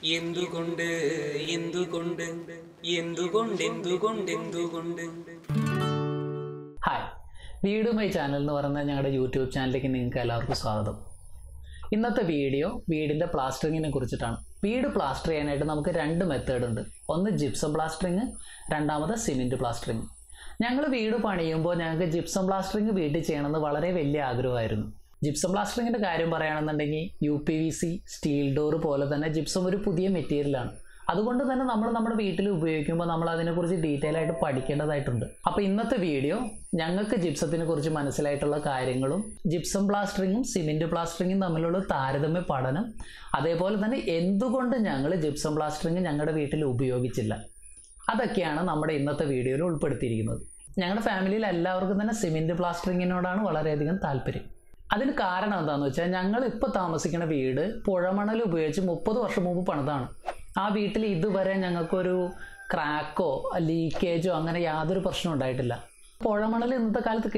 Hi, Veedu my channel is a YouTube channel. In this video, we will plaster the weed plaster. We will do two methods. One is gypsum plastering and one is cement plastering. I will do gypsum plastering in gypsum plastering is UPVC, steel door, and gypsum is a new material. That's why we have detail in this video, we will talk about gypsum plastering and cement plastering. In gypsum plastering that's video. In family, cement plastering. That's the reason why we have to do this video. We have to do this video. We have to do this crack or leakage. We have to do this video. We have to do this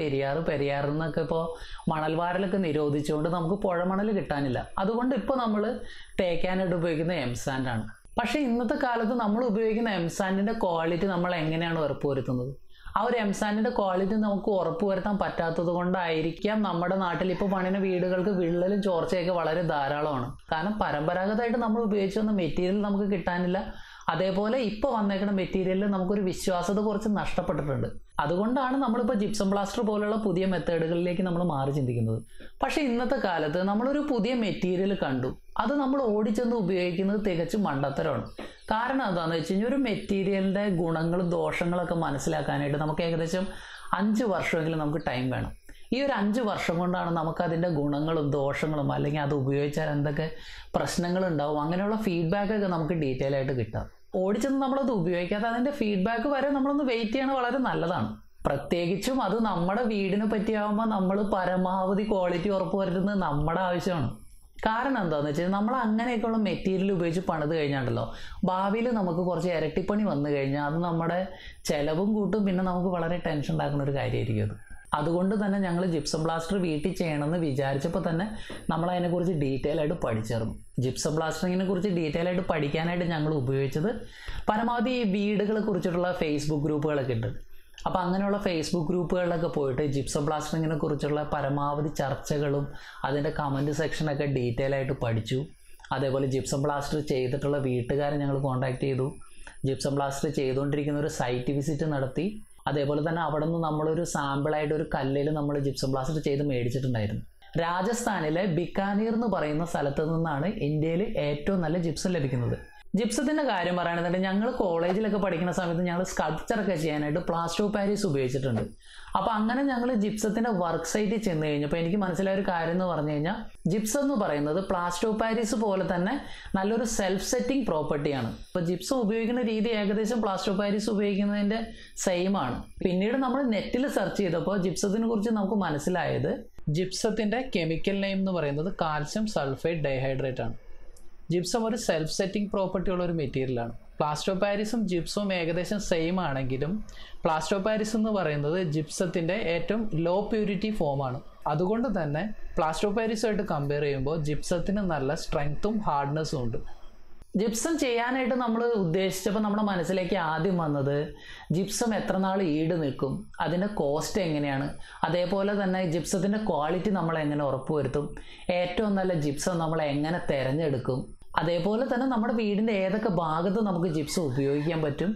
video. We have to do this video. We have to do this video. We have to do but in this case, we have to quality of the quality. Our M-San is a quality of the quality of the quality of the quality of the quality of the quality of the quality of the quality of അതേപോലെ ഇപ്പോൾ വന്നേക്കുന്ന മെറ്റീരിയലിൽ നമുക്ക് ഒരു വിശ്വാസത കുറച്ച് നഷ്ടപ്പെട്ടിട്ടുണ്ട്. അതുകൊണ്ടാണ് നമ്മൾ ഇപ്പോൾ ജിപ്സം പ്ലാസ്റ്റർ പോലുള്ള പുതിയ മെത്തേഡുകളിലേക്ക് നമ്മൾ മാറി ചിന്തിക്കുന്നത്. പക്ഷേ ഇന്നത്തെ കാലത്ത് നമ്മൾ ഒരു പുതിയ മെറ്റീരിയൽ കണ്ടു. അത് നമ്മൾ ഓടിച്ചെന്ന് ഉപയോഗിക്കുന്നത് തികച്ചും മണ്ടത്തരമാണ്. കാരണം എന്താണെന്ന് വെച്ചാൽ ഒരു മെറ്റീരിയലിന്റെ ഗുണങ്ങളും ദോഷങ്ങളും ഒക്കെ മനസ്സിലാക്കാനായിട്ട് നമുക്ക് ഏകദേശം 5 വർഷമെങ്കിലും നമുക്ക് ടൈം വേണം. ഈ ഒരു 5 വർഷം കൊണ്ടാണ് നമുക്ക് അതിന്റെ ഗുണങ്ങളും ദോഷങ്ങളും അല്ലെങ്കിൽ അത് ഉപയോഗിച്ചാൽ എന്തൊക്കെ പ്രശ്നങ്ങൾ ഉണ്ടാവും അങ്ങനെയുള്ള ഫീഡ്ബാക്ക് ഒക്കെ നമുക്ക് ഡീറ്റെയിൽ ആയിട്ട് കിട്ടാം. ഓടിച്ചെന്ന് നമ്മൾ അത് ഉപയോഗിക്കാതെ അതിന്റെ ഫീഡ്ബാക്ക് വരെ നമ്മൾ ഒന്ന് വെയിറ്റ് ചെയ്യണ വളരെ നല്ലതാണ്. പ്രത്യേകിച്ചും അത് നമ്മുടെ വീടിനെ പറ്റിയാവുമ്പോൾ നമ്മൾ പരമാവധി ക്വാളിറ്റി ഉറപ്പുവരുത്തുന്നത് നമ്മുടെ ആവശ്യമാണ്. കാരണം എന്താണെന്ന് വെച്ചാൽ നമ്മൾ അങ്ങനെയൊക്കെയുള്ള മെറ്റീരിയൽ ഉപയോഗിച്ച് പണിത് കഴിഞ്ഞാണല്ലോ ഭാവിയിൽ നമുക്ക് കുറച്ച് ഇരട്ടിപ്പണി വന്നു കഴിഞ്ഞാൽ അത് നമ്മുടെ ചെലവും കൂട്ടും പിന്നെ നമുക്ക് വളരെ ടെൻഷൻ ഉണ്ടാക്കുന്ന ഒരു കാര്യമായിരിക്കും. അതുകൊണ്ട് തന്നെ ഞങ്ങൾ ജിപ്സം പ്ലാസ്റ്റർ വീട്ടിൽ ചെയ്യണമെന്ന് വിചാരിച്ചപ്പോൾ തന്നെ നമ്മൾ അതിനെക്കുറിച്ച് ഡീറ്റെയിൽ ആയിട്ട് പഠിച്ചേർന്നു. ജിപ്സം പ്ലാസ്റ്ററിങ്ങിനെ കുറിച്ച് ഡീറ്റെയിൽ ആയിട്ട് പഠിക്കാനായിട്ട് ഞങ്ങൾ ഉപയോഗിച്ചത് പരമാവധി ഈ വീടുകളെ കുറിച്ചുള്ള ഫേസ്ബുക്ക് ഗ്രൂപ്പുകളൊക്കെ ഉണ്ട്. അപ്പോൾ അങ്ങനെയുള്ള ഫേസ്ബുക്ക് ഗ്രൂപ്പുകളിലൊക്കെ പോയിട്ട് ജിപ്സം പ്ലാസ്റ്ററിങ്ങിനെ കുറിച്ചുള്ള പരമാവധി ചർച്ചകളും അതിൻ്റെ കമൻറ്റ് സെക്ഷനൊക്കെ ഡീറ്റെയിൽ ആയിട്ട് പഠിച്ചു. അതേപോലെ ജിപ്സം പ്ലാസ്റ്റർ ചെയ്തിട്ടുള്ള വീട്ടുകാരെ ഞങ്ങൾ കോൺടാക്ട് ചെയ്തു. ജിപ്സം പ്ലാസ്റ്റർ ചെയ്തുകൊണ്ടിരിക്കുന്ന ഒരു സൈറ്റ് വിസിറ്റ് നടത്തി. അതേപോലെ തന്നെ അവിടെ നിന്ന് നമ്മളൊരു സാമ്പിളായിട്ട് ഒരു കല്ലിൽ നമ്മൾ ജിപ്സം പ്ലാസ്റ്റർ ചെയ്ത് മേടിച്ചിട്ടുണ്ടായിരുന്നു. രാജസ്ഥാനിലെ ബിക്കാനീർ എന്ന് പറയുന്ന സ്ഥലത്ത് നിന്നാണ് ഇന്ത്യയിൽ ഏറ്റവും നല്ല ജിപ്സം ലഭിക്കുന്നത്. ജിപ്സത്തിൻ്റെ കാര്യം പറയുകയാണെന്നുണ്ടെങ്കിൽ ഞങ്ങൾ കോളേജിലൊക്കെ പഠിക്കുന്ന സമയത്ത് ഞങ്ങൾ സ്കൾപ്ചറൊക്കെ ചെയ്യാനായിട്ട് പ്ലാസ്റ്റർ ഓഫ് പാരീസ് ഉപയോഗിച്ചിട്ടുണ്ട്. അപ്പോൾ അങ്ങനെ ഞങ്ങൾ ജിപ്സത്തിൻ്റെ വർക്ക് സൈറ്റിൽ ചെന്ന് കഴിഞ്ഞപ്പോൾ എനിക്ക് മനസ്സിലായ ഒരു കാര്യം എന്ന് പറഞ്ഞു കഴിഞ്ഞാൽ ജിപ്സം എന്ന് പറയുന്നത് പ്ലാസ്റ്റർ ഓഫ് പാരീസ് പോലെ തന്നെ നല്ലൊരു സെൽഫ് സെറ്റിംഗ് പ്രോപ്പർട്ടിയാണ്. അപ്പോൾ ജിപ്സം ഉപയോഗിക്കുന്ന രീതി ഏകദേശം പ്ലാസ്റ്റർ ഓഫ് പാരീസ് ഉപയോഗിക്കുന്നതിൻ്റെ സെയിം ആണ്. പിന്നീട് നമ്മൾ നെറ്റിൽ സെർച്ച് ചെയ്തപ്പോൾ ജിപ്സത്തിനെ കുറിച്ച് നമുക്ക് മനസ്സിലായത് ജിപ്സത്തിൻ്റെ കെമിക്കൽ നെയിം എന്ന് പറയുന്നത് കാൽസ്യം സൾഫേറ്റ് ഡൈഹൈഡ്രേറ്റ് ആണ്. ജിപ്സം ഒരു സെൽഫ് സെറ്റിംഗ് പ്രോപ്പർട്ടി ഉള്ള ഒരു മെറ്റീരിയലാണ്. പ്ലാസ്റ്റർ ഓഫ് പാരീസും ജിപ്സവും ഏകദേശം സെയിം ആണെങ്കിലും പ്ലാസ്റ്റർ ഓഫ് പാരീസ് എന്ന് പറയുന്നത് ജിപ്സത്തിൻ്റെ ഏറ്റവും ലോ പ്യൂരിറ്റി ഫോമാണ്. അതുകൊണ്ട് തന്നെ പ്ലാസ്റ്റർ ഓഫ് പാരീസുമായിട്ട് കമ്പയർ ചെയ്യുമ്പോൾ ജിപ്സത്തിന് നല്ല സ്ട്രെങ്ത്തും ഹാർഡ്നെസ്സും ഉണ്ട്. ജിപ്സം ചെയ്യാനായിട്ട് നമ്മൾ ഉദ്ദേശിച്ചപ്പോൾ നമ്മുടെ മനസ്സിലേക്ക് ആദ്യം വന്നത് ജിപ്സം എത്ര നാൾ ഈട് നിൽക്കും, അതിൻ്റെ കോസ്റ്റ് എങ്ങനെയാണ്, അതേപോലെ തന്നെ ജിപ്സത്തിൻ്റെ ക്വാളിറ്റി നമ്മൾ എങ്ങനെ ഉറപ്പുവരുത്തും, ഏറ്റവും നല്ല ജിപ്സം നമ്മൾ എങ്ങനെ തിരഞ്ഞെടുക്കും, അതേപോലെ തന്നെ നമ്മുടെ വീടിൻ്റെ ഏതൊക്കെ ഭാഗത്ത് നമുക്ക് ജിപ്സം ഉപയോഗിക്കാൻ പറ്റും,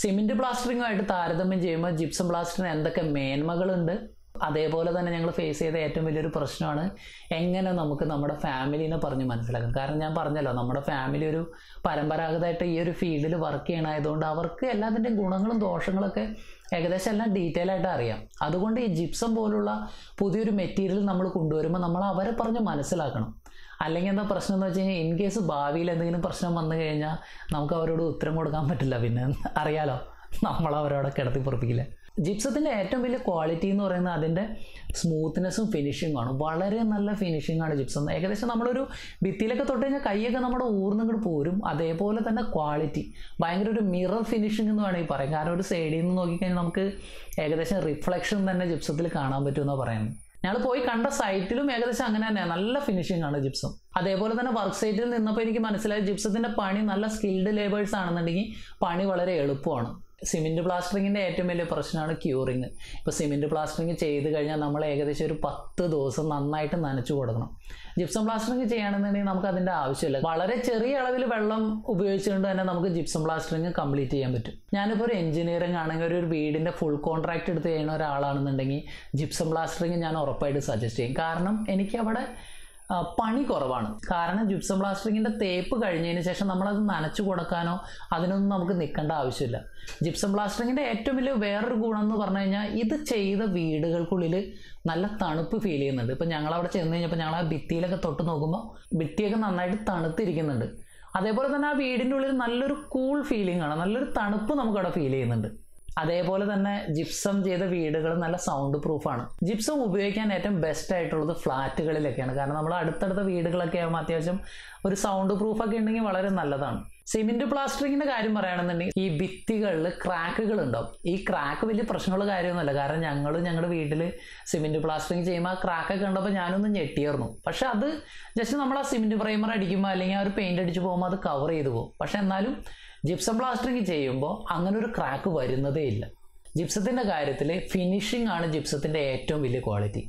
സിമെൻറ്റ് പ്ലാസ്റ്ററിങ്ങുമായിട്ട് താരതമ്യം ചെയ്യുമ്പോൾ ജിപ്സം പ്ലാസ്റ്ററിന് എന്തൊക്കെ മേന്മകളുണ്ട്, അതേപോലെ തന്നെ ഞങ്ങൾ ഫേസ് ചെയ്ത ഏറ്റവും വലിയൊരു പ്രശ്നമാണ് എങ്ങനെ നമുക്ക് നമ്മുടെ ഫാമിലിനെ പറഞ്ഞ് മനസ്സിലാക്കാം. കാരണം ഞാൻ പറഞ്ഞല്ലോ നമ്മുടെ ഫാമിലി ഒരു പരമ്പരാഗതമായിട്ട് ഈ ഒരു ഫീൽഡിൽ വർക്ക് ചെയ്യണമായതുകൊണ്ട് അവർക്ക് എല്ലാത്തിൻ്റെയും ഗുണങ്ങളും ദോഷങ്ങളൊക്കെ ഏകദേശം എല്ലാം ഡീറ്റെയിൽ ആയിട്ട് അറിയാം. അതുകൊണ്ട് ഈ ജിപ്സം പോലുള്ള പുതിയൊരു മെറ്റീരിയൽ നമ്മൾ കൊണ്ടുവരുമ്പോൾ നമ്മൾ അവരെ പറഞ്ഞ് മനസ്സിലാക്കണം. അല്ലെങ്കിൽ എന്താ പ്രശ്നം എന്ന് വെച്ച് കഴിഞ്ഞാൽ ഇൻ കേസ് ഭാവിയിൽ എന്തെങ്കിലും പ്രശ്നം വന്നു കഴിഞ്ഞാൽ നമുക്ക് അവരോട് ഉത്തരം കൊടുക്കാൻ പറ്റില്ല. പിന്നെ അറിയാലോ നമ്മളവരോടെ കിടത്തി പുറപ്പിക്കില്ല. ജിപ്സത്തിൻ്റെ ഏറ്റവും വലിയ ക്വാളിറ്റി എന്ന് പറയുന്നത് അതിൻ്റെ സ്മൂത്ത്നെസ്സും ഫിനിഷിങ്ങും ആണ്. വളരെ നല്ല ഫിനിഷിംഗ് ആണ് ജിപ്സം. ഏകദേശം നമ്മളൊരു ഭിത്തിയിലൊക്കെ തൊട്ട് കഴിഞ്ഞാൽ കൈയൊക്കെ നമ്മുടെ ഊർന്നിങ്ങോട്ട് പോരും. അതേപോലെ തന്നെ ക്വാളിറ്റി ഭയങ്കര ഒരു മിറർ ഫിനിഷിംഗ് എന്ന് വേണമെങ്കിൽ പറയാം. കാരണം ഒരു സൈഡിൽ നിന്ന് നോക്കിക്കഴിഞ്ഞാൽ നമുക്ക് ഏകദേശം റിഫ്ലക്ഷൻ തന്നെ ജിപ്സത്തിൽ കാണാൻ പറ്റുമെന്നാണ് പറയുന്നത്. I will go to site and I finishing on gypsum. That is the work site. Gypsum is skilled laborers. Cement plastering is ഏറ്റവും വലിയ പ്രശ്നമാണ് ക്യൂറിംഗ്. ഇപ്പോൾ സിമന്റ് പ്ലാസ്റ്ററിംഗ് ചെയ്തു കഴിഞ്ഞാൽ നമ്മൾ ഏകദേശം ഒരു 10 ദിവസം നന്നായിട്ട് നനച്ചു കൊടുക്കണം. ജിപ്സം പ്ലാസ്റ്ററിംഗ് ചെയ്യാനാണെന്നുണ്ടെങ്കിൽ നമുക്ക് അതിന്റെ ആവശ്യമില്ല. വളരെ ചെറിയ അളവിൽ വെള്ളം ഉപയോഗിച്ചുകൊണ്ട് തന്നെ നമുക്ക് ജിപ്സം പ്ലാസ്റ്ററിംഗ് കംപ്ലീറ്റ് ചെയ്യാൻ പറ്റും. ഞാൻ ഇപ്പോൾ ഒരു എഞ്ചിനീയറിംഗ് ആണെങ്കിൽ ഒരു വീടിന്റെ ഫുൾ കോൺട്രാക്റ്റ് എടുത്ത് ചെയ്യുന്ന ഒരാളാണെന്നുണ്ടെങ്കിൽ ജിപ്സം പ്ലാസ്റ്ററിംഗ് ഞാൻ ഉറപ്പായിട്ട് സജസ്റ്റ് ചെയ്യും. കാരണം എനിക്ക് അവിടെ പണി കുറവാണ്. കാരണം ജിപ്സം പ്ലാസ്റ്ററിങ്ങിന്റെ തേപ്പ് കഴിഞ്ഞതിന് ശേഷം നമ്മൾ അത് നനച്ചു കൊടുക്കാനോ അതിനൊന്നും നമുക്ക് നിൽക്കേണ്ട ആവശ്യമില്ല. ജിപ്സം പ്ലാസ്റ്ററിങ്ങിന്റെ ഏറ്റവും വലിയ വേറൊരു ഗുണം എന്ന് പറഞ്ഞു കഴിഞ്ഞാൽ ഇത് ചെയ്ത വീടുകൾക്കുള്ളിൽ നല്ല തണുപ്പ് ഫീൽ ചെയ്യുന്നുണ്ട്. ഇപ്പൊ ഞങ്ങൾ അവിടെ ചെന്ന് കഴിഞ്ഞപ്പോൾ ഞങ്ങൾ ആ ഭിത്തിയിലൊക്കെ തൊട്ട് നോക്കുമ്പോൾ ഭിത്തിയൊക്കെ നന്നായിട്ട് തണുത്തിരിക്കുന്നുണ്ട്. അതേപോലെ തന്നെ ആ വീടിൻ്റെ ഉള്ളിൽ നല്ലൊരു കൂൾ ഫീലിംഗ് ആണ്, നല്ലൊരു തണുപ്പ് നമുക്കവിടെ ഫീൽ ചെയ്യുന്നുണ്ട്. അതേപോലെ തന്നെ ജിപ്സം ചെയ്ത വീടുകൾ നല്ല സൗണ്ട് പ്രൂഫാണ്. ജിപ്സം ഉപയോഗിക്കാൻ ഏറ്റവും ബെസ്റ്റ് ആയിട്ടുള്ളത് ഫ്ലാറ്റുകളിലൊക്കെയാണ്. കാരണം നമ്മൾ അടുത്തടുത്ത വീടുകളൊക്കെ ആകുമ്പോൾ അത്യാവശ്യം ഒരു സൗണ്ട് പ്രൂഫൊക്കെ ഉണ്ടെങ്കിൽ വളരെ നല്ലതാണ്. സിമന്റ് പ്ലാസ്റ്ററിങ്ങിന്റെ കാര്യം പറയുകയാണെന്നുണ്ടെങ്കിൽ ഈ ഭിത്തികളിൽ ക്രാക്കുകൾ ഉണ്ടാവും. ഈ ക്രാക്ക് വലിയ പ്രശ്നമുള്ള കാര്യമൊന്നുമല്ല. കാരണം ഞങ്ങളുടെ വീട്ടിൽ സിമന്റ് പ്ലാസ്റ്ററിങ് ചെയ്യുമ്പോൾ ആ ക്രാക്കൊക്കെ കണ്ടപ്പോൾ ഞാനൊന്ന് ഞെട്ടിയായിരുന്നു. പക്ഷെ അത് ജസ്റ്റ് നമ്മൾ ആ സിമന്റ് പ്രൈമർ അടിക്കുമ്പോൾ അല്ലെങ്കിൽ ആ ഒരു പെയിന്റ് അടിച്ച് പോകുമ്പോൾ അത് കവർ ചെയ്തു പോകും. പക്ഷെ എന്നാലും ജിപ്സം പ്ലാസ്റ്ററിങ് ചെയ്യുമ്പോൾ അങ്ങനെ ഒരു ക്രാക്ക് വരുന്നതേ ഇല്ല. ജിപ്സത്തിൻ്റെ കാര്യത്തിൽ ഫിനിഷിംഗ് ആണ് ജിപ്സത്തിൻ്റെ ഏറ്റവും വലിയ ക്വാളിറ്റി.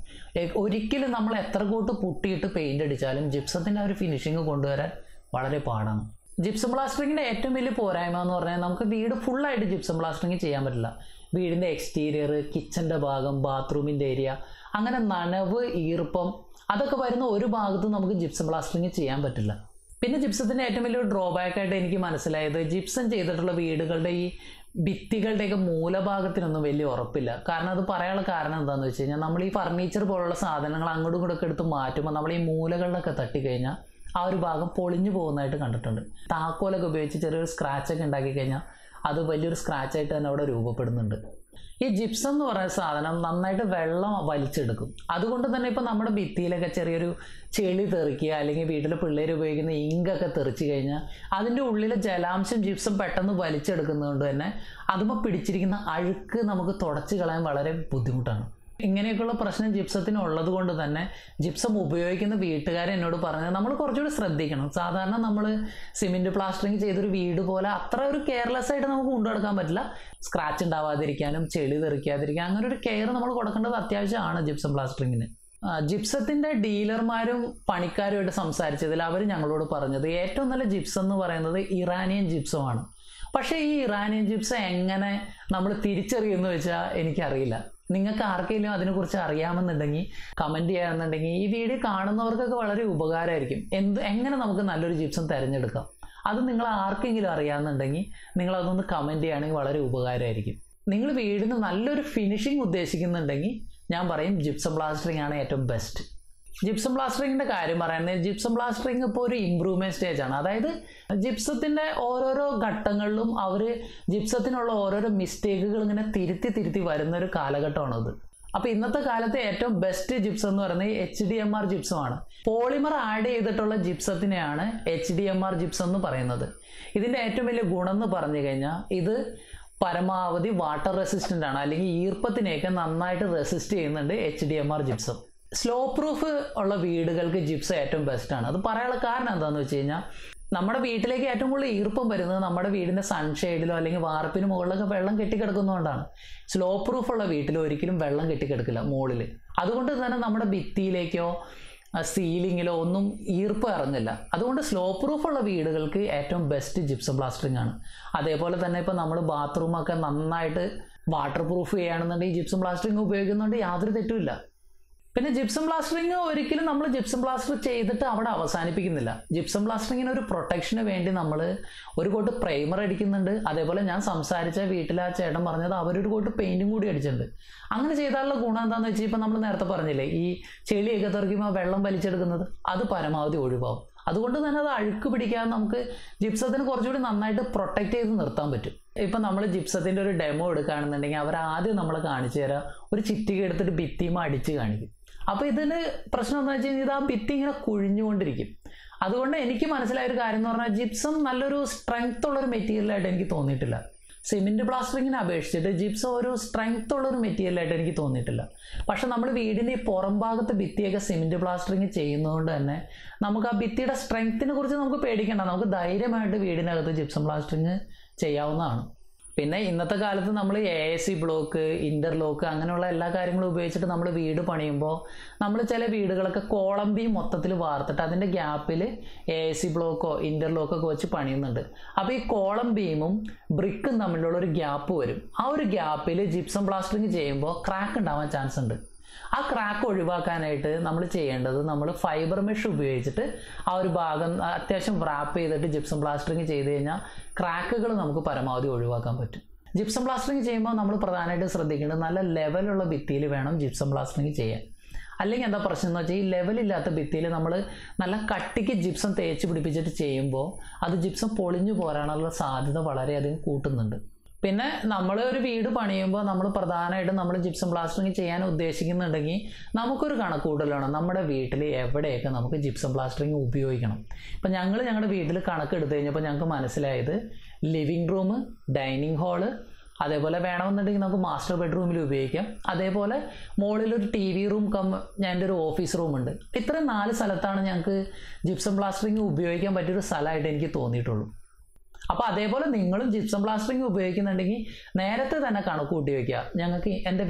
ഒരിക്കലും നമ്മൾ എത്ര കൂട്ട് പുട്ടിയിട്ട് പെയിൻ്റ് അടിച്ചാലും ജിപ്സത്തിൻ്റെ ആ ഒരു ഫിനിഷിംഗ് കൊണ്ടുവരാൻ വളരെ പാടാണ്. ജിപ്സം പ്ലാസ്റ്ററിങ്ങിൻ്റെ ഏറ്റവും വലിയ പോരായ്മ എന്ന് പറഞ്ഞാൽ നമുക്ക് വീട് ഫുള്ളായിട്ട് ജിപ്സം പ്ലാസ്റ്ററിങ് ചെയ്യാൻ പറ്റില്ല. വീടിൻ്റെ എക്സ്റ്റീരിയർ, കിച്ചൻ്റെ ഭാഗം, ബാത്റൂമിൻ്റെ ഏരിയ, അങ്ങനെ നനവ്, ഈർപ്പം അതൊക്കെ വരുന്ന ഒരു ഭാഗത്തും നമുക്ക് ജിപ്സം പ്ലാസ്റ്ററിങ് ചെയ്യാൻ പറ്റില്ല. പിന്നെ ജിപ്സത്തിൻ്റെ ഏറ്റവും വലിയ ഡ്രോബാക്ക് ആയിട്ട് എനിക്ക് മനസ്സിലായത് ജിപ്സം ചെയ്തിട്ടുള്ള വീടുകളുടെ ഈ ഭിത്തികളുടെയൊക്കെ മൂലഭാഗത്തിനൊന്നും വലിയ ഉറപ്പില്ല. കാരണം അത് പറയാനുള്ള കാരണം എന്താണെന്ന് വെച്ച് കഴിഞ്ഞാൽ നമ്മൾ ഈ ഫർണിച്ചർ പോലുള്ള സാധനങ്ങൾ അങ്ങോട്ടും ഇങ്ങോട്ടൊക്കെ എടുത്ത് മാറ്റുമ്പോൾ നമ്മൾ ഈ മൂലകളിലൊക്കെ തട്ടിക്കഴിഞ്ഞാൽ ആ ഒരു ഭാഗം പൊളിഞ്ഞു പോകുന്നതായിട്ട് കണ്ടിട്ടുണ്ട്. താക്കോലൊക്കെ ഉപയോഗിച്ച് ചെറിയൊരു സ്ക്രാച്ചൊക്കെ ഉണ്ടാക്കി കഴിഞ്ഞാൽ അത് വലിയൊരു സ്ക്രാച്ചായിട്ട് തന്നെ അവിടെ രൂപപ്പെടുന്നുണ്ട്. ഈ ജിപ്സം എന്ന് പറയുന്ന സാധനം നന്നായിട്ട് വെള്ളം വലിച്ചെടുക്കും. അതുകൊണ്ട് തന്നെ ഇപ്പോൾ നമ്മുടെ ഭിത്തിയിലൊക്കെ ചെറിയൊരു ചെളി തെറിക്കുക അല്ലെങ്കിൽ വീട്ടിൽ പിള്ളേർ ഉപയോഗിക്കുന്ന ഇങ്കൊക്കെ തെറിച്ച് കഴിഞ്ഞാൽ അതിൻ്റെ ഉള്ളിലെ ജലാംശം ജിപ്സം പെട്ടെന്ന് വലിച്ചെടുക്കുന്നതുകൊണ്ട് തന്നെ അതുമ്പോൾ പിടിച്ചിരിക്കുന്ന അഴുക്ക് നമുക്ക് തുടച്ച് കളയാൻ വളരെ ബുദ്ധിമുട്ടാണ്. ഇങ്ങനെയൊക്കെയുള്ള പ്രശ്നം ജിപ്സത്തിന് ഉള്ളത് കൊണ്ട് തന്നെ ജിപ്സം ഉപയോഗിക്കുന്ന വീട്ടുകാരെ എന്നോട് പറഞ്ഞത് നമ്മൾ കുറച്ചുകൂടി ശ്രദ്ധിക്കണം. സാധാരണ നമ്മൾ സിമൻറ്റ് പ്ലാസ്റ്ററിങ് ചെയ്തൊരു വീട് പോലെ അത്ര ഒരു കെയർലെസ് ആയിട്ട് നമുക്ക് കൊണ്ടുനടക്കാൻ പറ്റില്ല. സ്ക്രാച്ച് ഉണ്ടാവാതിരിക്കാനും ചെളി തെറിക്കാതിരിക്കാൻ അങ്ങനെ ഒരു കെയർ നമ്മൾ കൊടുക്കേണ്ടത് അത്യാവശ്യമാണ് ജിപ്സം പ്ലാസ്റ്ററിങ്ങിന്. ജിപ്സത്തിൻ്റെ ഡീലർമാരും പണിക്കാരുമായിട്ട് സംസാരിച്ചതിൽ അവർ ഞങ്ങളോട് പറഞ്ഞത് ഏറ്റവും നല്ല ജിപ്സം എന്ന് പറയുന്നത് ഇറാനിയൻ ജിപ്സമാണ്. പക്ഷേ ഈ ഇറാനിയൻ ജിപ്സം എങ്ങനെ നമ്മൾ തിരിച്ചറിയുമെന്ന് വെച്ചാൽ എനിക്കറിയില്ല. നിങ്ങൾക്ക് ആർക്കെങ്കിലും അതിനെക്കുറിച്ച് അറിയാമെന്നുണ്ടെങ്കിൽ കമൻറ്റ് ചെയ്യാമെന്നുണ്ടെങ്കിൽ ഈ വീഡിയോ കാണുന്നവർക്കൊക്കെ വളരെ ഉപകാരമായിരിക്കും. എങ്ങനെ നമുക്ക് നല്ലൊരു ജിപ്സം തിരഞ്ഞെടുക്കാം, അത് നിങ്ങൾ ആർക്കെങ്കിലും അറിയാമെന്നുണ്ടെങ്കിൽ നിങ്ങളതൊന്ന് കമൻറ്റ് ചെയ്യുകയാണെങ്കിൽ വളരെ ഉപകാരമായിരിക്കും. നിങ്ങൾ വീടിന് നല്ലൊരു ഫിനിഷിംഗ് ഉദ്ദേശിക്കുന്നുണ്ടെങ്കിൽ ഞാൻ പറയും ജിപ്സം പ്ലാസ്റ്ററിംഗ് ആണ് ഏറ്റവും ബെസ്റ്റ്. ജിപ്സം പ്ലാസ്റ്ററിങ്ങിൻ്റെ കാര്യം പറയുന്നത് ജിപ്സം പ്ലാസ്റ്ററിങ് ഇപ്പോൾ ഒരു ഇമ്പ്രൂവ്മെൻറ്റ് സ്റ്റേജാണ്. അതായത് ജിപ്സത്തിൻ്റെ ഓരോരോ ഘട്ടങ്ങളിലും അവർ ജിപ്സത്തിനുള്ള ഓരോരോ മിസ്റ്റേക്കുകൾ ഇങ്ങനെ തിരുത്തി തിരുത്തി വരുന്നൊരു കാലഘട്ടമാണത്. അപ്പോൾ ഇന്നത്തെ കാലത്തെ ഏറ്റവും ബെസ്റ്റ് ജിപ്സം എന്ന് പറയുന്നത് HDMR ജിപ്സമാണ്. പോളിമർ ആഡ് ചെയ്തിട്ടുള്ള ജിപ്സത്തിനെയാണ് HDMR ജിപ്സം എന്ന് പറയുന്നത്. ഇതിൻ്റെ ഏറ്റവും വലിയ ഗുണം എന്ന് പറഞ്ഞു കഴിഞ്ഞാൽ ഇത് പരമാവധി വാട്ടർ റെസിസ്റ്റൻ്റ് ആണ്, അല്ലെങ്കിൽ ഈർപ്പത്തിനെയൊക്കെ നന്നായിട്ട് റെസിസ്റ്റ് ചെയ്യുന്നുണ്ട് HDMR ജിപ്സം. സ്ലോ പ്രൂഫ് ഉള്ള വീടുകൾക്ക് ജിപ്സം ഏറ്റവും ബെസ്റ്റാണ്. അത് പറയാനുള്ള കാരണം എന്താണെന്ന് വെച്ച് കഴിഞ്ഞാൽ നമ്മുടെ വീട്ടിലേക്ക് ഏറ്റവും കൂടുതൽ ഈർപ്പം വരുന്നത് നമ്മുടെ വീടിൻ്റെ സൺഷെയ്ഡിലോ അല്ലെങ്കിൽ വാർപ്പിന് മുകളിലൊക്കെ വെള്ളം കെട്ടിക്കിടക്കുന്നതുകൊണ്ടാണ്. സ്ലോ പ്രൂഫ് ഉള്ള വീട്ടിൽ ഒരിക്കലും വെള്ളം കെട്ടിക്കിടക്കില്ല മുകളിൽ. അതുകൊണ്ട് തന്നെ നമ്മുടെ ഭിത്തിയിലേക്കോ സീലിങ്ങിലോ ഒന്നും ഈർപ്പം ഇറങ്ങില്ല. അതുകൊണ്ട് സ്ലോ പ്രൂഫുള്ള വീടുകൾക്ക് ഏറ്റവും ബെസ്റ്റ് ജിപ്സം പ്ലാസ്റ്ററിംഗ് ആണ്. അതേപോലെ തന്നെ ഇപ്പോൾ നമ്മൾ ബാത്റൂമൊക്കെ നന്നായിട്ട് വാട്ടർ പ്രൂഫ് ചെയ്യുകയാണെന്നുണ്ടെങ്കിൽ ജിപ്സം പ്ലാസ്റ്ററിംഗ് ഉപയോഗിക്കുന്നതുകൊണ്ട് യാതൊരു തെറ്റുമില്ല. പിന്നെ ജിപ്സം പ്ലാസ്റ്ററിങ് ഒരിക്കലും നമ്മൾ ജിപ്സം പ്ലാസ്റ്റർ ചെയ്തിട്ട് അവിടെ അവസാനിപ്പിക്കുന്നില്ല. ജിപ്സം പ്ലാസ്റ്ററിങ്ങിന് ഒരു പ്രൊട്ടക്ഷന് വേണ്ടി നമ്മൾ ഒരു കോട്ട് പ്രൈമർ അടിക്കുന്നുണ്ട്. അതേപോലെ ഞാൻ സംസാരിച്ച വീട്ടിൽ ആ ചേട്ടൻ പറഞ്ഞത് അവരൊരു കോട്ട് പെയിൻറ്റും കൂടി അടിച്ചിട്ടുണ്ട്. അങ്ങനെ ചെയ്താലുള്ള ഗുണം എന്താണെന്ന് വെച്ചാൽ ഇപ്പോൾ നമ്മൾ നേരത്തെ പറഞ്ഞില്ലേ ഈ ചെളിയൊക്കെ തെറിക്കുമ്പോൾ വെള്ളം വലിച്ചെടുക്കുന്നത് അത് പരമാവധി ഒഴിവാകും. അതുകൊണ്ട് തന്നെ അത് അഴുക്ക് പിടിക്കാതെ നമുക്ക് ജിപ്സത്തിന് കുറച്ചുകൂടി നന്നായിട്ട് പ്രൊട്ടക്റ്റ് ചെയ്ത് നിർത്താൻ പറ്റും. ഇപ്പം നമ്മൾ ജിപ്സത്തിൻ്റെ ഒരു ഡെമോ എടുക്കുകയാണെന്നുണ്ടെങ്കിൽ അവർ ആദ്യം നമ്മളെ കാണിച്ചു തരാം ഒരു ചിറ്റിക എടുത്തിട്ട് ഭിത്തിയും അടിച്ച് കാണിക്കും. അപ്പോൾ ഇതിന് പ്രശ്നം എന്താ വെച്ച് കഴിഞ്ഞാൽ ഇത് ആ ഭിത്തി ഇങ്ങനെ കുഴിഞ്ഞുകൊണ്ടിരിക്കും. അതുകൊണ്ട് എനിക്ക് മനസ്സിലായൊരു കാര്യം എന്ന് പറഞ്ഞാൽ ജിപ്സം നല്ലൊരു സ്ട്രെങ്ത്തുള്ളൊരു മെറ്റീരിയലായിട്ട് എനിക്ക് തോന്നിയിട്ടില്ല. സിമെന്റ് പ്ലാസ്റ്ററിങ്ങിനെ അപേക്ഷിച്ചിട്ട് ജിപ്സം ഒരു സ്ട്രെങ്ത് ഉള്ള ഒരു മെറ്റീരിയൽ ആയിട്ട് എനിക്ക് തോന്നിയിട്ടില്ല. പക്ഷെ നമ്മൾ വീടിൻ്റെ ഈ പുറം ഭാഗത്ത് ഭിത്തിയൊക്കെ സിമെന്റ് പ്ലാസ്റ്ററിങ് ചെയ്യുന്നതുകൊണ്ട് തന്നെ നമുക്ക് ആ ഭിത്തിയുടെ സ്ട്രെങ്ത്തിനെ കുറിച്ച് നമുക്ക് പേടിക്കേണ്ട, നമുക്ക് ധൈര്യമായിട്ട് വീടിനകത്ത് ജിപ്സം പ്ലാസ്റ്ററിങ് ചെയ്യാവുന്നതാണ്. പിന്നെ ഇന്നത്തെ കാലത്ത് നമ്മൾ AAC ബ്ലോക്ക്, ഇൻ്റർലോക്ക് അങ്ങനെയുള്ള എല്ലാ കാര്യങ്ങളും ഉപയോഗിച്ചിട്ട് നമ്മൾ വീട് പണിയുമ്പോൾ നമ്മൾ ചില വീടുകളൊക്കെ കോളംബി മൊത്തത്തിൽ വാർത്തിട്ട് അതിൻ്റെ ഗ്യാപ്പിൽ AAC ബ്ലോക്കോ ഇൻ്റർലോക്കൊക്കെ വെച്ച് പണിയുന്നുണ്ട്. അപ്പോൾ ഈ കോളംബിയും ബ്രിക്കും തമ്മിലുള്ള ഒരു ഗ്യാപ്പ് വരും. ആ ഒരു ഗ്യാപ്പിൽ ജിപ്സം പ്ലാസ്റ്ററിങ് ചെയ്യുമ്പോൾ ക്രാക്ക് ഉണ്ടാവാൻ ചാൻസ് ഉണ്ട്. ആ ക്രാക്ക് ഒഴിവാക്കാനായിട്ട് നമ്മൾ ചെയ്യേണ്ടത്, നമ്മൾ ഫൈബർ മെഷ് ഉപയോഗിച്ചിട്ട് ആ ഒരു ഭാഗം അത്യാവശ്യം റാപ്പ് ചെയ്തിട്ട് ജിപ്സം പ്ലാസ്റ്ററിങ് ചെയ്ത് കഴിഞ്ഞാൽ ക്രാക്കുകൾ നമുക്ക് പരമാവധി ഒഴിവാക്കാൻ പറ്റും. ജിപ്സം പ്ലാസ്റ്ററിങ് ചെയ്യുമ്പോൾ നമ്മൾ പ്രധാനമായിട്ട് ശ്രദ്ധിക്കേണ്ടത് നല്ല ലെവലുള്ള ഭിത്തിയിൽ വേണം ജിപ്സം പ്ലാസ്റ്ററിങ് ചെയ്യാൻ. അല്ലെങ്കിൽ എന്താ പ്രശ്നം എന്ന് വെച്ചാൽ ഈ ലെവലില്ലാത്ത ഭിത്തിയിൽ നമ്മൾ നല്ല കട്ടിക്ക് ജിപ്സം തേച്ച് പിടിപ്പിച്ചിട്ട് ചെയ്യുമ്പോൾ അത് ജിപ്സം പൊളിഞ്ഞു പോരാനുള്ള സാധ്യത വളരെയധികം കൂട്ടുന്നുണ്ട്. പിന്നെ നമ്മൾ ഒരു വീട് പണിയുമ്പോൾ നമ്മൾ പ്രധാനമായിട്ടും നമ്മൾ ജിപ്സം പ്ലാസ്റ്ററിങ് ചെയ്യാൻ ഉദ്ദേശിക്കുന്നുണ്ടെങ്കിൽ നമുക്കൊരു കണക്കുകൂട്ടൽ വേണം. നമ്മുടെ വീട്ടിൽ എവിടെയൊക്കെ നമുക്ക് ജിപ്സം പ്ലാസ്റ്ററിങ് ഉപയോഗിക്കണം. ഇപ്പം ഞങ്ങൾ ഞങ്ങളുടെ വീട്ടിൽ കണക്കെടുത്ത് കഴിഞ്ഞപ്പോൾ ഞങ്ങൾക്ക് മനസ്സിലായത് ലിവിങ് റൂം, ഡൈനിങ് ഹാള്, അതേപോലെ വേണമെന്നുണ്ടെങ്കിൽ നമുക്ക് മാസ്റ്റർ ബെഡ്റൂമിൽ ഉപയോഗിക്കാം. അതേപോലെ മുകളിലൊരു TV റൂം കം എൻ്റെ ഒരു ഓഫീസ് റൂമുണ്ട്. ഇത്രയും 4 സ്ഥലത്താണ് ഞങ്ങൾക്ക് ജിപ്സം പ്ലാസ്റ്ററിങ് ഉപയോഗിക്കാൻ പറ്റിയൊരു സ്ഥലമായിട്ട് എനിക്ക് തോന്നിയിട്ടുള്ളൂ. അപ്പോൾ അതേപോലെ നിങ്ങളും ജിപ്സം പ്ലാസ്റ്ററിങ് ഉപയോഗിക്കുന്നുണ്ടെങ്കിൽ നേരത്തെ തന്നെ കണക്ക് കൂട്ടി വയ്ക്കുക. ഞങ്ങൾക്ക് എൻ്റെ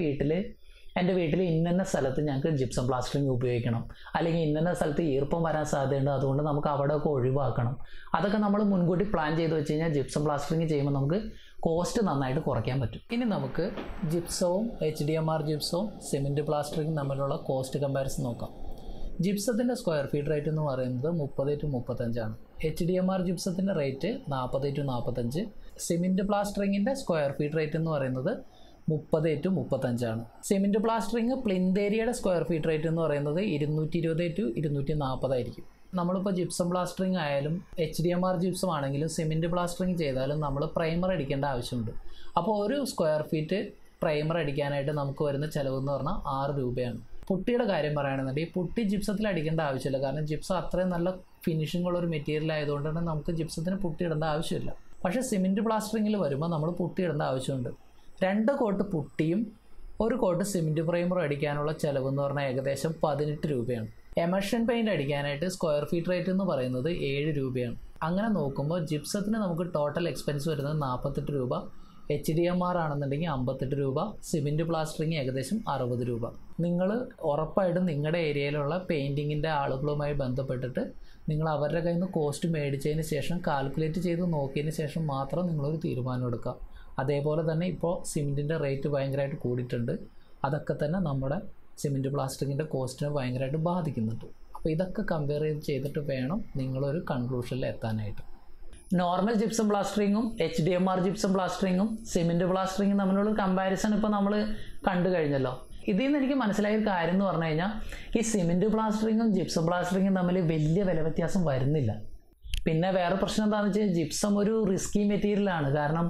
വീട്ടിൽ ഇന്ന സ്ഥലത്ത് ഞങ്ങൾക്ക് ജിപ്സം പ്ലാസ്റ്ററിങ് ഉപയോഗിക്കണം, അല്ലെങ്കിൽ ഇന്ന സ്ഥലത്ത് ഈർപ്പം വരാൻ സാധ്യതയുണ്ട്, അതുകൊണ്ട് നമുക്ക് അവിടെയൊക്കെ ഒഴിവാക്കണം. അതൊക്കെ നമ്മൾ മുൻകൂട്ടി പ്ലാൻ ചെയ്ത് വെച്ച് കഴിഞ്ഞാൽ ജിപ്സം പ്ലാസ്റ്ററിങ് ചെയ്യുമ്പോൾ നമുക്ക് കോസ്റ്റ് നന്നായിട്ട് കുറയ്ക്കാൻ പറ്റും. ഇനി നമുക്ക് ജിപ്സവും HDMR ജിപ്സവും സിമെൻറ്റ് പ്ലാസ്റ്ററിങ് തമ്മിലുള്ള കോസ്റ്റ് കമ്പാരിസൺ നോക്കാം. ജിപ്സത്തിൻ്റെ സ്ക്വയർ ഫീറ്റ് റേറ്റ് എന്ന് പറയുന്നത് 30 to 35 ആണ്. HDMR ജിപ്സത്തിൻ്റെ റേറ്റ് 40 to 45. സിമെൻറ്റ് പ്ലാസ്റ്ററിങ്ങിൻ്റെ സ്ക്വയർ ഫീറ്റ് റേറ്റ് എന്ന് പറയുന്നത് 30 to 35 ആണ്. സിമെൻറ്റ് പ്ലാസ്റ്ററിങ് പ്ലിന്ത് ഏരിയയുടെ സ്ക്വയർ ഫീറ്റ് റേറ്റ് എന്ന് പറയുന്നത് 220 to 240 ആയിരിക്കും. നമ്മളിപ്പോൾ ജിപ്സം പ്ലാസ്റ്ററിങ് ആയാലും HDMR ജിപ്സം ആണെങ്കിലും സിമെൻറ്റ് പ്ലാസ്റ്ററിങ് ചെയ്താലും നമ്മൾ പ്രൈമർ അടിക്കേണ്ട ആവശ്യമുണ്ട്. അപ്പോൾ ഒരു സ്ക്വയർ ഫീറ്റ് പ്രൈമർ അടിക്കാനായിട്ട് നമുക്ക് വരുന്ന ചിലവെന്ന് പറഞ്ഞാൽ 6 രൂപയാണ്. പുട്ടിയുടെ കാര്യം പറയുകയാണെന്നുണ്ടെങ്കിൽ പുട്ടി ജിപ്സത്തിൽ അടിക്കേണ്ട ആവശ്യമില്ല, കാരണം ജിപ്സം അത്രയും നല്ല ഫിനിഷിംഗ് ഉള്ള ഒരു മെറ്റീരിയൽ ആയതുകൊണ്ട് തന്നെ നമുക്ക് ജിപ്സത്തിന് പുട്ടിയിടേണ്ട ആവശ്യമില്ല. പക്ഷേ സിമെൻറ്റ് പ്ലാസ്റ്ററിങ്ങിൽ വരുമ്പോൾ നമ്മൾ പുട്ടിയിടേണ്ട ആവശ്യമുണ്ട്. 2 കോട്ട് പുട്ടിയും 1 കോട്ട് സിമെൻറ്റ് പ്രൈമറും അടിക്കാനുള്ള ചിലവെന്ന് പറഞ്ഞാൽ ഏകദേശം 18 രൂപയാണ്. എമർഷൻ പെയിൻറ്റ് അടിക്കാനായിട്ട് സ്ക്വയർ ഫീറ്റ് റേറ്റ് എന്ന് പറയുന്നത് 7 രൂപയാണ്. അങ്ങനെ നോക്കുമ്പോൾ ജിപ്സത്തിന് നമുക്ക് ടോട്ടൽ എക്സ്പെൻസ് വരുന്നത് 48 രൂപ, HDMR ആണെന്നുണ്ടെങ്കിൽ 58 രൂപ, സിമെൻറ്റ് പ്ലാസ്റ്ററിങ് ഏകദേശം 60 രൂപ. നിങ്ങൾ ഉറപ്പായിട്ടും നിങ്ങളുടെ ഏരിയയിലുള്ള പെയിൻറ്റിങ്ങിൻ്റെ ആളുകളുമായി ബന്ധപ്പെട്ടിട്ട് നിങ്ങൾ അവരുടെ കയ്യിൽ നിന്ന് കോസ്റ്റ് മേടിച്ചതിന് ശേഷം കാൽക്കുലേറ്റ് ചെയ്ത് നോക്കിയതിന് ശേഷം മാത്രം നിങ്ങളൊരു തീരുമാനം എടുക്കുക. അതേപോലെ തന്നെ ഇപ്പോൾ സിമെൻറ്റിൻ്റെ റേറ്റ് ഭയങ്കരമായിട്ട് കൂടിയിട്ടുണ്ട്. അതൊക്കെ തന്നെ നമ്മുടെ സിമെൻറ്റ് പ്ലാസ്റ്ററിങ്ങിൻ്റെ കോസ്റ്റിനെ ഭയങ്കരമായിട്ട് ബാധിക്കുന്നുണ്ട്. അപ്പോൾ ഇതൊക്കെ കമ്പയർ ചെയ്തിട്ട് വേണം നിങ്ങളൊരു കൺക്ലൂഷനിൽ എത്താനായിട്ട്. നോർമൽ ജിപ്സം പ്ലാസ്റ്ററിങ്ങും HDMR ജിപ്സം പ്ലാസ്റ്ററിങ്ങും സിമെൻറ്റ് പ്ലാസ്റ്ററിങ്ങും തമ്മിലുള്ള കമ്പാരിസൺ ഇപ്പോൾ നമ്മൾ കണ്ടു കഴിഞ്ഞല്ലോ. ഇതിൽ നിന്ന് എനിക്ക് മനസ്സിലായ ഒരു കാര്യം എന്ന് പറഞ്ഞു കഴിഞ്ഞാൽ ഈ സിമെൻറ്റ് പ്ലാസ്റ്ററിങ്ങും ജിപ്സം പ്ലാസ്റ്ററിങ്ങും തമ്മിൽ വലിയ വില വ്യത്യാസം വരുന്നില്ല. പിന്നെ വേറെ പ്രശ്നം എന്താണെന്ന് വെച്ച് കഴിഞ്ഞാൽ ജിപ്സം ഒരു റിസ്കി മെറ്റീരിയലാണ്. കാരണം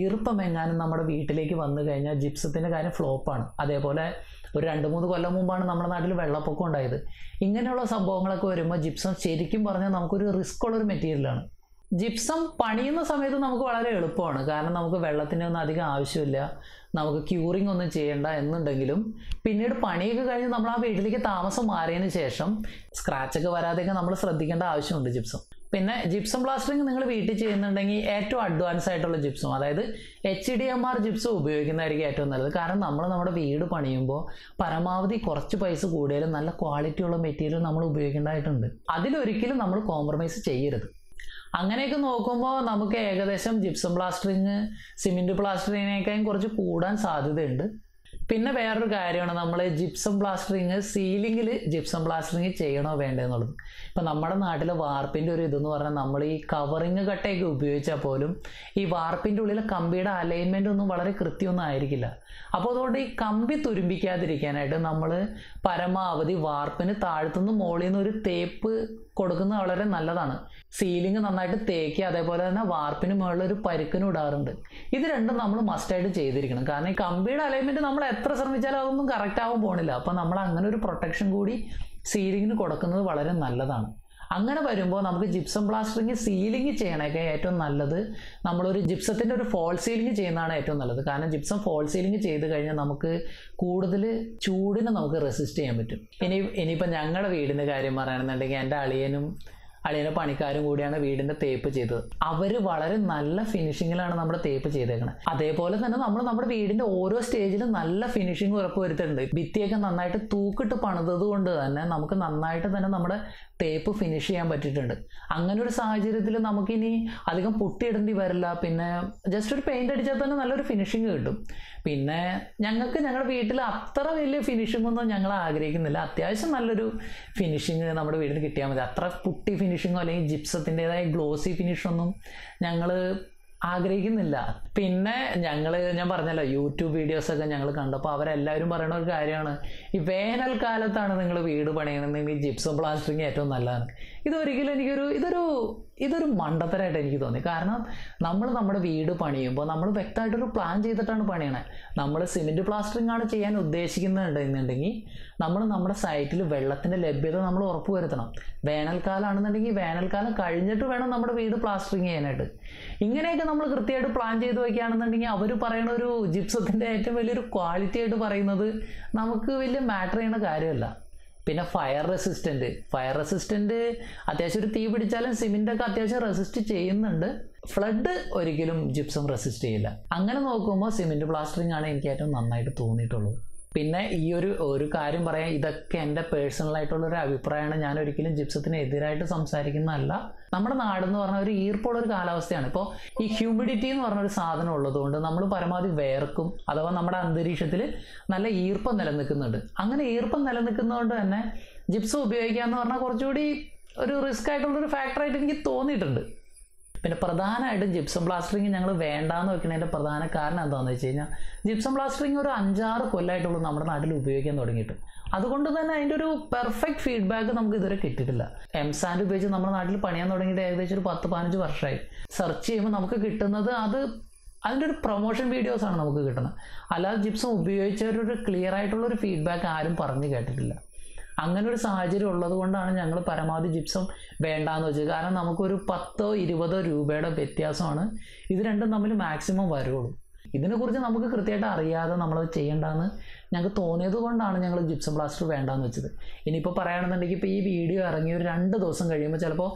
ഈർപ്പം എങ്ങാനും നമ്മുടെ വീട്ടിലേക്ക് വന്നു കഴിഞ്ഞാൽ ജിപ്സത്തിൻ്റെ കാര്യം ഫ്ലോപ്പാണ്. അതേപോലെ ഒരു 2-3 കൊല്ലം മുമ്പാണ് നമ്മുടെ നാട്ടിൽ വെള്ളപ്പൊക്കം ഉണ്ടായത്. ഇങ്ങനെയുള്ള സംഭവങ്ങളൊക്കെ വരുമ്പോൾ ജിപ്സം ശരിക്കും പറഞ്ഞാൽ നമുക്കൊരു റിസ്ക് ഉള്ളൊരു മെറ്റീരിയലാണ്. ജിപ്സം പണിയുന്ന സമയത്ത് നമുക്ക് വളരെ എളുപ്പമാണ്, കാരണം നമുക്ക് വെള്ളത്തിൻ്റെ ഒന്നും അധികം ആവശ്യമില്ല, നമുക്ക് ക്യൂറിങ് ഒന്നും ചെയ്യേണ്ട. എന്നുണ്ടെങ്കിലും പിന്നീട് പണിയൊക്കെ കഴിഞ്ഞ് നമ്മൾ ആ വീട്ടിലേക്ക് താമസം മാറിയതിന് ശേഷം സ്ക്രാച്ചൊക്കെ വരാതെയൊക്കെ നമ്മൾ ശ്രദ്ധിക്കേണ്ട ആവശ്യമുണ്ട് ജിപ്സം. പിന്നെ ജിപ്സം പ്ലാസ്റ്ററിങ് നിങ്ങൾ വീട്ടിൽ ചെയ്യുന്നുണ്ടെങ്കിൽ ഏറ്റവും അഡ്വാൻസ് ആയിട്ടുള്ള ജിപ്സം, അതായത് HDMR ജിപ്സം ഉപയോഗിക്കുന്നതായിരിക്കും ഏറ്റവും നല്ലത്. കാരണം നമ്മൾ നമ്മുടെ വീട് പണിയുമ്പോൾ പരമാവധി കുറച്ച് പൈസ കൂടിയാലും നല്ല ക്വാളിറ്റിയുള്ള മെറ്റീരിയൽ നമ്മൾ ഉപയോഗിക്കേണ്ടതായിട്ടുണ്ട്. അതിലൊരിക്കലും നമ്മൾ കോംപ്രമൈസ് ചെയ്യരുത്. അങ്ങനെയൊക്കെ നോക്കുമ്പോൾ നമുക്ക് ഏകദേശം ജിപ്സം പ്ലാസ്റ്ററിങ് സിമെൻറ്റ് പ്ലാസ്റ്ററിങ്ങിനേക്കാളും കുറച്ച് കൂടാൻ സാധ്യതയുണ്ട്. പിന്നെ വേറൊരു കാര്യമാണ് നമ്മൾ ജിപ്സം പ്ലാസ്റ്ററിങ് സീലിങ്ങിൽ ജിപ്സം പ്ലാസ്റ്ററിങ് ചെയ്യണോ വേണ്ടതെന്നുള്ളത്. ഇപ്പോൾ നമ്മുടെ നാട്ടിലെ വാർപ്പിൻ്റെ ഒരു ഇതെന്ന് പറഞ്ഞാൽ നമ്മൾ ഈ കവറിങ് കട്ടയൊക്കെ ഉപയോഗിച്ചാൽ പോലും ഈ വാർപ്പിൻ്റെ ഉള്ളിലെ കമ്പിയുടെ അലൈൻമെൻ്റ് ഒന്നും വളരെ കൃത്യമൊന്നും ആയിരിക്കില്ല. അപ്പോൾ അതുകൊണ്ട് ഈ കമ്പി തുരുമ്പിക്കാതിരിക്കാനായിട്ട് നമ്മൾ പരമാവധി വാർപ്പിന് താഴത്തുനിന്ന് മുകളിൽ നിന്ന് ഒരു തേപ്പ് കൊടുക്കുന്നത് വളരെ നല്ലതാണ്. സീലിംഗ് നന്നായിട്ട് തേക്കുക, അതേപോലെ തന്നെ വാർപ്പിന് മുകളിൽ ഒരു പരുക്കനും ഇടാറുണ്ട്. ഇത് രണ്ടും നമ്മൾ മസ്റ്റായിട്ട് ചെയ്തിരിക്കണം. കാരണം ഈ കമ്പിയുടെ അലൈൻമെൻറ്റ് നമ്മൾ എത്ര ശ്രമിച്ചാലും അതൊന്നും കറക്റ്റ് ആവാൻ പോണില്ല. അപ്പോൾ നമ്മൾ അങ്ങനെ ഒരു പ്രൊട്ടക്ഷൻ കൂടി സീലിങ്ങിന് കൊടുക്കുന്നത് വളരെ നല്ലതാണ്. അങ്ങനെ വരുമ്പോൾ നമുക്ക് ജിപ്സം പ്ലാസ്റ്ററിങ് സീലിംഗ് ചെയ്യാനൊക്കെ ഏറ്റവും നല്ലത് നമ്മളൊരു ജിപ്സത്തിൻ്റെ ഒരു ഫോൾ സീലിംഗ് ചെയ്യുന്നതാണ് ഏറ്റവും നല്ലത്. കാരണം ജിപ്സം ഫോൾ സീലിംഗ് ചെയ്ത് കഴിഞ്ഞാൽ നമുക്ക് കൂടുതൽ ചൂടിന് നമുക്ക് റെസിസ്റ്റ് ചെയ്യാൻ പറ്റും. ഇനിയിപ്പോൾ ഞങ്ങളുടെ വീടിൻ്റെ കാര്യം പറയുകയാണെന്നുണ്ടെങ്കിൽ എൻ്റെ അളിയനും പണിക്കാരും കൂടിയാണ് വീടിൻ്റെ തേപ്പ് ചെയ്തത്. അവർ വളരെ നല്ല ഫിനിഷിങ്ങിലാണ് നമ്മുടെ തേപ്പ് ചെയ്തേക്കുന്നത്. അതേപോലെ തന്നെ നമ്മൾ നമ്മുടെ വീടിൻ്റെ ഓരോ സ്റ്റേജിലും നല്ല ഫിനിഷിങ് ഉറപ്പുവരുത്തുന്നുണ്ട്. ഭിത്തിയൊക്കെ നന്നായിട്ട് തൂക്കിട്ട് പണിതത് കൊണ്ട് തന്നെ നമുക്ക് നന്നായിട്ട് തന്നെ നമ്മുടെ തേപ്പ് ഫിനിഷ് ചെയ്യാൻ പറ്റിയിട്ടുണ്ട്. അങ്ങനെ ഒരു സാഹചര്യത്തിൽ നമുക്കിനി അധികം പൊട്ടിയിടേണ്ടി വരില്ല. പിന്നെ ജസ്റ്റ് ഒരു പെയിൻ്റ് അടിച്ചാൽ തന്നെ നല്ലൊരു ഫിനിഷിങ് കിട്ടും. പിന്നെ ഞങ്ങളുടെ വീട്ടിൽ അത്ര വലിയ ഫിനിഷിങ്ങൊന്നും ഞങ്ങൾ ആഗ്രഹിക്കുന്നില്ല. അത്യാവശ്യം നല്ലൊരു ഫിനിഷിങ് നമ്മുടെ വീടിന് കിട്ടിയാൽ മതി. അത്ര പൊട്ടി ഫിനിഷിങ്ങോ അല്ലെങ്കിൽ ജിപ്സത്തിൻ്റെതായ ഗ്ലോസി ഫിനിഷൊന്നും ഞങ്ങൾ ആഗ്രഹിക്കുന്നില്ല. പിന്നെ ഞാൻ പറഞ്ഞല്ലോ യൂട്യൂബ് വീഡിയോസൊക്കെ ഞങ്ങൾ കണ്ടപ്പോൾ അവരെല്ലാവരും പറയണ ഒരു കാര്യമാണ്, ഈ വേനൽക്കാലത്താണ് നിങ്ങൾ വീട് പണിയണമെങ്കിൽ ജിപ്സം പ്ലാസ്റ്ററിങ് ഏറ്റവും നല്ലതാണ്. ഇതൊരിക്കലും ഇതൊരു മണ്ടത്തരമായിട്ട് എനിക്ക് തോന്നി. കാരണം നമ്മൾ നമ്മുടെ വീട് പണിയുമ്പോൾ നമ്മൾ വ്യക്തമായിട്ടൊരു പ്ലാൻ ചെയ്തിട്ടാണ് പണിയണേ. നമ്മൾ സിമെൻറ്റ് പ്ലാസ്റ്ററിങ് ആണ് ചെയ്യാൻ ഉദ്ദേശിക്കുന്നുണ്ടെന്നുണ്ടെങ്കിൽ നമ്മൾ നമ്മുടെ സൈറ്റിൽ വെള്ളത്തിൻ്റെ ലഭ്യത നമ്മൾ ഉറപ്പുവരുത്തണം. വേനൽക്കാലമാണെന്നുണ്ടെങ്കിൽ വേനൽക്കാലം കഴിഞ്ഞിട്ട് വേണം നമ്മുടെ വീട് പ്ലാസ്റ്ററിങ് ചെയ്യാനായിട്ട്. ഇങ്ങനെയൊക്കെ നമ്മൾ കൃത്യമായിട്ട് പ്ലാൻ ചെയ്ത് വയ്ക്കുകയാണെന്നുണ്ടെങ്കിൽ അവർ പറയുന്ന ഒരു ജിപ്സത്തിൻ്റെ ഏറ്റവും വലിയൊരു ക്വാളിറ്റി ആയിട്ട് പറയുന്നത് നമുക്ക് വലിയ മാറ്റർ ചെയ്യുന്ന കാര്യമല്ല. പിന്നെ ഫയർ റെസിസ്റ്റൻറ്റ് അത്യാവശ്യം ഒരു തീ പിടിച്ചാലും സിമെൻ്റൊക്കെ അത്യാവശ്യം റെസിസ്റ്റ് ചെയ്യുന്നുണ്ട്. ഫ്ലഡ് ഒരിക്കലും ജിപ്സം റെസിസ്റ്റ് ചെയ്യില്ല. അങ്ങനെ നോക്കുമ്പോൾ സിമെൻറ്റ് പ്ലാസ്റ്ററിങ് ആണ് എനിക്ക് ഏറ്റവും നന്നായിട്ട് തോന്നിയിട്ടുള്ളത്. പിന്നെ ഒരു കാര്യം പറയാം, ഇതൊക്കെ എൻ്റെ പേഴ്സണലായിട്ടുള്ളൊരു അഭിപ്രായമാണ്. ഞാൻ ഒരിക്കലും ജിപ്സത്തിന് എതിരായിട്ട് സംസാരിക്കുന്നതല്ല. നമ്മുടെ നാടെന്ന് പറഞ്ഞാൽ ഒരു ഈർപ്പുള്ളൊരു കാലാവസ്ഥയാണ്. ഇപ്പോൾ ഈ ഹ്യൂമിഡിറ്റി എന്ന് പറഞ്ഞൊരു സാധനം ഉള്ളതുകൊണ്ട് നമ്മൾ പരമാവധി വേർക്കും. അഥവാ നമ്മുടെ അന്തരീക്ഷത്തിൽ നല്ല ഈർപ്പം നിലനിൽക്കുന്നുണ്ട്. അങ്ങനെ ഈർപ്പം നിലനിൽക്കുന്നതുകൊണ്ട് തന്നെ ജിപ്സം ഉപയോഗിക്കുക എന്ന് പറഞ്ഞാൽ കുറച്ചുകൂടി ഒരു റിസ്ക് ആയിട്ടുള്ളൊരു ഫാക്ടറായിട്ട് എനിക്ക് തോന്നിയിട്ടുണ്ട്. പിന്നെ പ്രധാനമായിട്ടും ജിപ്സം പ്ലാസ്റ്ററിങ് ഞങ്ങൾ വേണ്ടാന്ന് വെക്കുന്നതിൻ്റെ പ്രധാന കാരണം എന്താണെന്ന് വെച്ച് കഴിഞ്ഞാൽ ജിപ്സം പ്ലാസ്റ്ററിങ് ഒരു 5-6 കൊല്ലമായിട്ടുള്ളൂ നമ്മുടെ നാട്ടിൽ ഉപയോഗിക്കാൻ തുടങ്ങിയിട്ട്. അതുകൊണ്ട് തന്നെ അതിൻ്റെ ഒരു പെർഫെക്റ്റ് ഫീഡ്ബാക്ക് നമുക്ക് ഇതുവരെ കിട്ടിയിട്ടില്ല. എംസാൻഡ് ഉപയോഗിച്ച് നമ്മുടെ നാട്ടിൽ പണിയാൻ തുടങ്ങിയിട്ട് ഏകദേശം ഒരു 10-15 വർഷമായി. സെർച്ച് ചെയ്യുമ്പോൾ നമുക്ക് കിട്ടുന്നത് അതിൻ്റെ ഒരു പ്രൊമോഷൻ വീഡിയോസാണ് നമുക്ക് കിട്ടുന്നത്. അല്ലാതെ ജിപ്സം ഉപയോഗിച്ചവരൊരു ക്ലിയർ ആയിട്ടുള്ളൊരു ഫീഡ്ബാക്ക് ആരും പറഞ്ഞു കേട്ടിട്ടില്ല. അങ്ങനെ ഒരു സാഹചര്യം ഉള്ളത് കൊണ്ടാണ് ഞങ്ങൾ പരമാവധി ജിപ്സം വേണ്ടാന്ന് വെച്ചത്. കാരണം നമുക്കൊരു 10-20 രൂപയുടെ വ്യത്യാസമാണ് ഇത് രണ്ടും തമ്മിൽ മാക്സിമം വരുള്ളൂ. ഇതിനെക്കുറിച്ച് നമുക്ക് കൃത്യമായിട്ട് അറിയാതെ നമ്മളത് ചെയ്യേണ്ടതെന്ന് ഞങ്ങൾക്ക് തോന്നിയത് കൊണ്ടാണ് ഞങ്ങൾ ജിപ്സം പ്ലാസ്റ്റർ വേണ്ടാന്ന് വെച്ചത്. ഇനിയിപ്പോൾ പറയുകയാണെന്നുണ്ടെങ്കിൽ ഇപ്പോൾ ഈ വീഡിയോ ഇറങ്ങി ഒരു 2 ദിവസം കഴിയുമ്പോൾ ചിലപ്പോൾ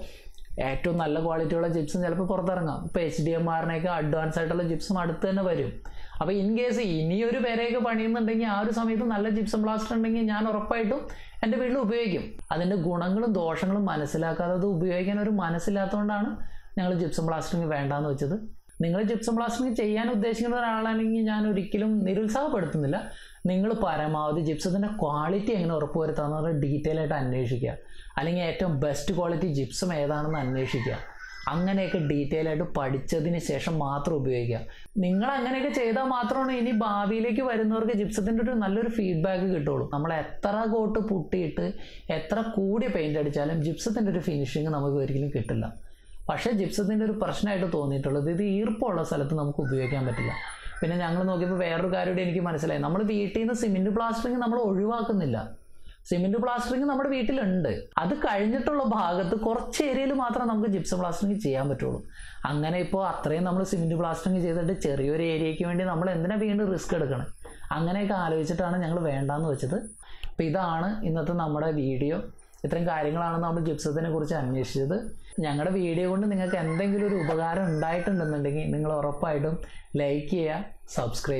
ഏറ്റവും നല്ല ക്വാളിറ്റിയുള്ള ജിപ്സം ചിലപ്പോൾ പുറത്തിറങ്ങാം. ഇപ്പോൾ HDMR-നേക്കാൾ അഡ്വാൻസ് ആയിട്ടുള്ള ജിപ്സം അടുത്ത് തന്നെ വരും. അപ്പോൾ ഇൻ കേസ് ഇനിയൊരു പേരെയൊക്കെ പണിയുന്നുണ്ടെങ്കിൽ ആ ഒരു സമയത്ത് നല്ല ജിപ്സം പ്ലാസ്റ്റർ ഉണ്ടെങ്കിൽ ഞാൻ ഉറപ്പായിട്ടും എൻ്റെ വീട്ടിൽ ഉപയോഗിക്കും. അതിൻ്റെ ഗുണങ്ങളും ദോഷങ്ങളും മനസ്സിലാക്കാതെ അത് ഉപയോഗിക്കാൻ ഒരു മനസ്സില്ലാത്തതുകൊണ്ടാണ് ഞങ്ങൾ ജിപ്സം പ്ലാസ്റ്ററിങ് വേണ്ടാന്ന് വെച്ചത്. നിങ്ങൾ ജിപ്സം പ്ലാസ്റ്ററിങ് ചെയ്യാൻ ഉദ്ദേശിക്കുന്ന ഒരാളാണെങ്കിൽ ഞാൻ ഒരിക്കലും നിരുത്സാഹപ്പെടുത്തുന്നില്ല. നിങ്ങൾ പരമാവധി ജിപ്സത്തിൻ്റെ ക്വാളിറ്റി എങ്ങനെ ഉറപ്പുവരുത്താമെന്ന് പറഞ്ഞാൽ ഡീറ്റെയിൽ ആയിട്ട് അന്വേഷിക്കുക. അല്ലെങ്കിൽ ഏറ്റവും ബെസ്റ്റ് ക്വാളിറ്റി ജിപ്സം ഏതാണെന്ന് അന്വേഷിക്കുക. അങ്ങനെയൊക്കെ ഡീറ്റെയിൽ ആയിട്ട് പഠിച്ചതിന് ശേഷം മാത്രം ഉപയോഗിക്കുക. നിങ്ങൾ അങ്ങനെയൊക്കെ ചെയ്താൽ മാത്രമാണ് ഇനി ഭാവിയിലേക്ക് വരുന്നവർക്ക് ജിപ്സത്തിൻ്റെ ഒരു നല്ലൊരു ഫീഡ്ബാക്ക് കിട്ടുള്ളൂ. നമ്മൾ എത്ര കോട്ട് പൊട്ടിയിട്ട് എത്ര കൂടിയ പെയിൻ്റ് അടിച്ചാലും ജിപ്സത്തിൻ്റെ ഒരു ഫിനിഷിങ് നമുക്ക് ഒരിക്കലും കിട്ടില്ല. പക്ഷേ ജിപ്സത്തിൻ്റെ ഒരു പ്രശ്നമായിട്ട് തോന്നിയിട്ടുള്ളത് ഇത് ഈർപ്പമുള്ള സ്ഥലത്ത് നമുക്ക് ഉപയോഗിക്കാൻ പറ്റില്ല. പിന്നെ ഞങ്ങൾ നോക്കിയപ്പോൾ വേറൊരു കാര്യം എനിക്ക് മനസ്സിലായി, നമ്മൾ വീട്ടിൽ നിന്ന് സിമെൻറ്റ് പ്ലാസ്റ്ററിങ് നമ്മൾ ഒഴിവാക്കുന്നില്ല. സിമെൻറ്റ് പ്ലാസ്റ്ററിങ് നമ്മുടെ വീട്ടിലുണ്ട്. അത് കഴിഞ്ഞിട്ടുള്ള ഭാഗത്ത് കുറച്ച് ഏരിയയിൽ മാത്രമേ നമുക്ക് ജിപ്സം പ്ലാസ്റ്ററിങ് ചെയ്യാൻ പറ്റുള്ളൂ. അങ്ങനെ ഇപ്പോൾ അത്രയും നമ്മൾ സിമെൻറ്റ് പ്ലാസ്റ്ററിങ് ചെയ്തിട്ട് ചെറിയൊരു ഏരിയയ്ക്ക് വേണ്ടി നമ്മൾ എന്തിനാണ് വീണ്ടും റിസ്ക് എടുക്കണം? അങ്ങനെയൊക്കെ ആലോചിച്ചിട്ടാണ് ഞങ്ങൾ വേണ്ടാന്ന് വെച്ചത്. അപ്പോൾ ഇതാണ് ഇന്നത്തെ നമ്മുടെ വീഡിയോ. ഇത്രയും കാര്യങ്ങളാണ് നമ്മൾ ജിപ്സത്തിനെ കുറിച്ച് അന്വേഷിച്ചത്. ഞങ്ങളുടെ വീഡിയോ കൊണ്ട് നിങ്ങൾക്ക് എന്തെങ്കിലും ഒരു ഉപകാരം ഉണ്ടായിട്ടുണ്ടെന്നുണ്ടെങ്കിൽ നിങ്ങൾ ഉറപ്പായിട്ടും ലൈക്ക് ചെയ്യുക,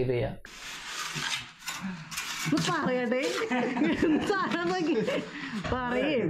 സബ്സ്ക്രൈബ് ചെയ്യുക. പറയട്ടെ പറയേ